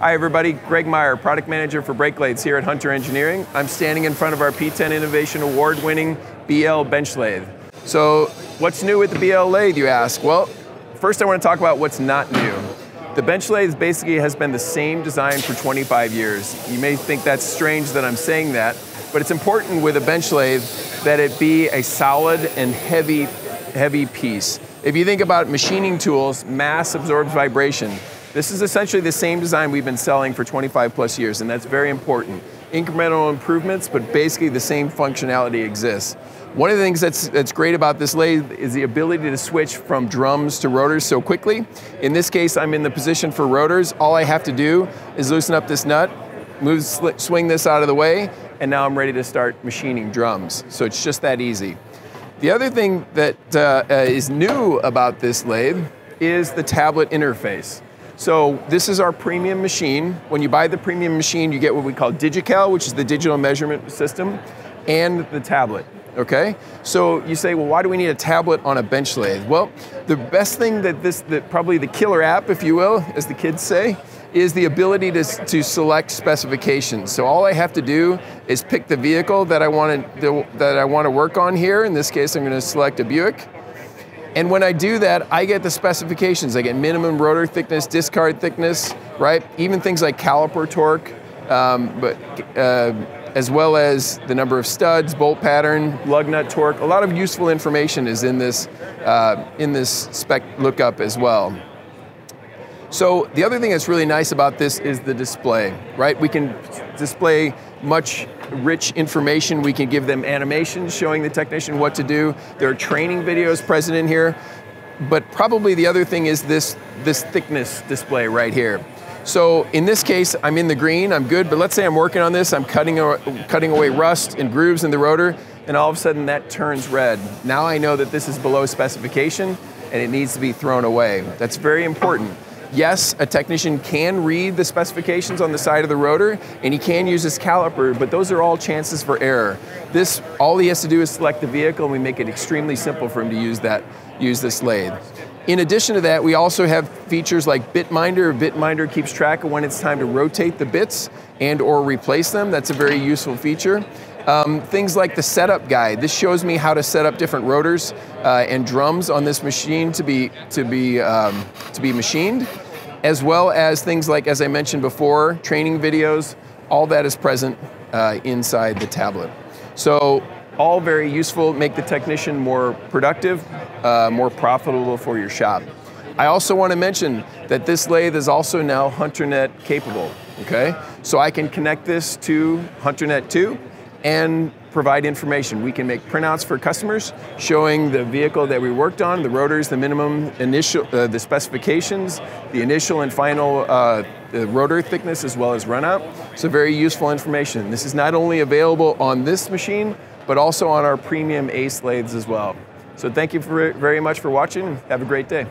Hi everybody, Greg Meyer, Product Manager for Brake Lathes here at Hunter Engineering. I'm standing in front of our P10 Innovation award-winning BL bench lathe. So what's new with the BL lathe, you ask? Well, first I want to talk about what's not new. The bench lathe basically has been the same design for 25 years. You may think that's strange that I'm saying that, but it's important with a bench lathe that it be a solid and heavy piece. If you think about machining tools, mass absorbs vibration. This is essentially the same design we've been selling for 25 plus years, and that's very important. Incremental improvements, but basically the same functionality exists. One of the things that's great about this lathe is the ability to switch from drums to rotors so quickly. In this case, I'm in the position for rotors. All I have to do is loosen up this nut, swing this out of the way, and now I'm ready to start machining drums. So it's just that easy. The other thing that is new about this lathe is the tablet interface. So this is our premium machine. When you buy the premium machine, you get what we call DigiCal, which is the digital measurement system, and the tablet, okay? So you say, well, why do we need a tablet on a bench lathe? Well, the best thing that probably the killer app, if you will, as the kids say, is the ability to select specifications. So all I have to do is pick the vehicle that I want to work on here. In this case, I'm gonna select a Buick. And when I do that, I get the specifications. I get minimum rotor thickness, discard thickness, right? Even things like caliper torque, as well as the number of studs, bolt pattern, lug nut torque. A lot of useful information is in this spec lookup as well. So the other thing that's really nice about this is the display, right? We can display much rich information. We can give them animations showing the technician what to do. There are training videos present in here. But probably the other thing is this thickness display right here. So in this case, I'm in the green, I'm good, but let's say I'm working on this, I'm cutting away rust and grooves in the rotor, and all of a sudden that turns red. Now I know that this is below specification and it needs to be thrown away. That's very important. Yes, a technician can read the specifications on the side of the rotor, and he can use his caliper, but those are all chances for error. This, all he has to do is select the vehicle, and we make it extremely simple for him to use this lathe. In addition to that, we also have features like Bitminder. Bitminder keeps track of when it's time to rotate the bits and or replace them. That's a very useful feature. Things like the setup guide. This shows me how to set up different rotors and drums on this machine to be machined, as well as things like, as I mentioned before, training videos. All that is present inside the tablet. So all very useful, make the technician more productive, more profitable for your shop. I also want to mention that this lathe is also now HunterNet capable, okay? So I can connect this to HunterNet 2, and provide information. We can make printouts for customers showing the vehicle that we worked on, the rotors, the minimum initial, the specifications, the initial and final the rotor thickness, as well as runout. So very useful information. This is not only available on this machine, but also on our premium Ace lathes as well. So thank you very much for watching. Have a great day.